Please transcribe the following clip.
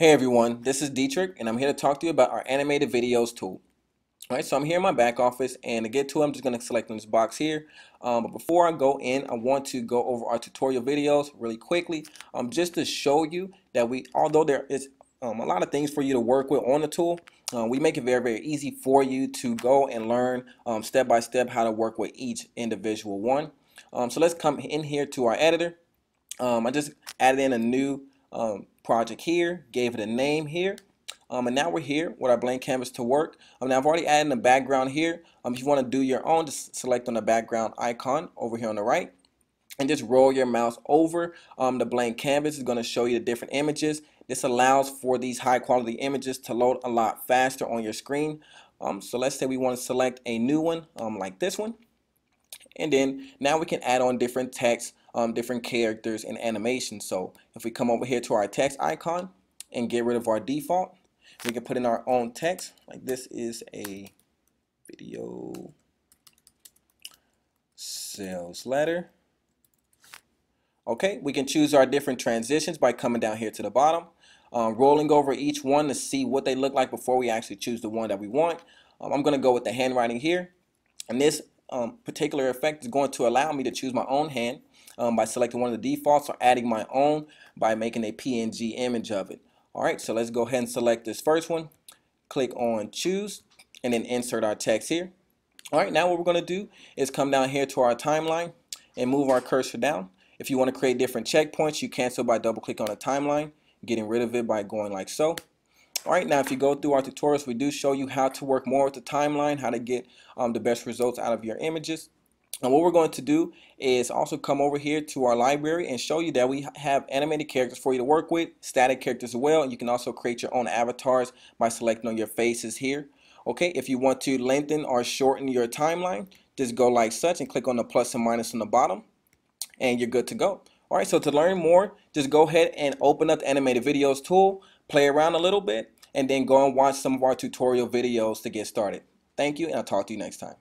Hey everyone, this is Dietrich and I'm here to talk to you about our animated videos tool. Alright, so I'm here in my back office, and to get to it, I'm just going to select in this box here. But before I go in, I want to go over our tutorial videos really quickly, just to show you that although there is a lot of things for you to work with on the tool, we make it very, very easy for you to go and learn step by step how to work with each individual one. So let's come in here to our editor. I just added in a new project here, gave it a name here, and now we're here with our blank canvas to work. Now I've already added a background here. If you want to do your own, just select on the background icon over here on the right and just roll your mouse over the blank canvas. It's going to show you the different images. This allows for these high quality images to load a lot faster on your screen. So let's say we want to select a new one like this one, and then now we can add on different text, different characters and animations. So if we come over here to our text icon and get rid of our default, we can put in our own text, like this is a video sales letter. Okay, we can choose our different transitions by coming down here to the bottom, rolling over each one to see what they look like before we actually choose the one that we want. I'm going to go with the handwriting here, and this particular effect is going to allow me to choose my own hand by selecting one of the defaults or adding my own by making a PNG image of it. Alright, so let's go ahead and select this first one, click on choose, and then insert our text here. Alright, now what we're going to do is come down here to our timeline and move our cursor down. If you want to create different checkpoints, you cancel by double click on a timeline, getting rid of it by going like so. Alright, now if you go through our tutorials, we do show you how to work more with the timeline, how to get the best results out of your images. And what we're going to do is also come over here to our library and show you that we have animated characters for you to work with, static characters as well. You can also create your own avatars by selecting on your faces here. Okay, if you want to lengthen or shorten your timeline, just go like such and click on the plus and minus on the bottom, and you're good to go. Alright, so to learn more, just go ahead and open up the animated videos tool, play around a little bit, and then go and watch some of our tutorial videos to get started. Thank you, and I'll talk to you next time.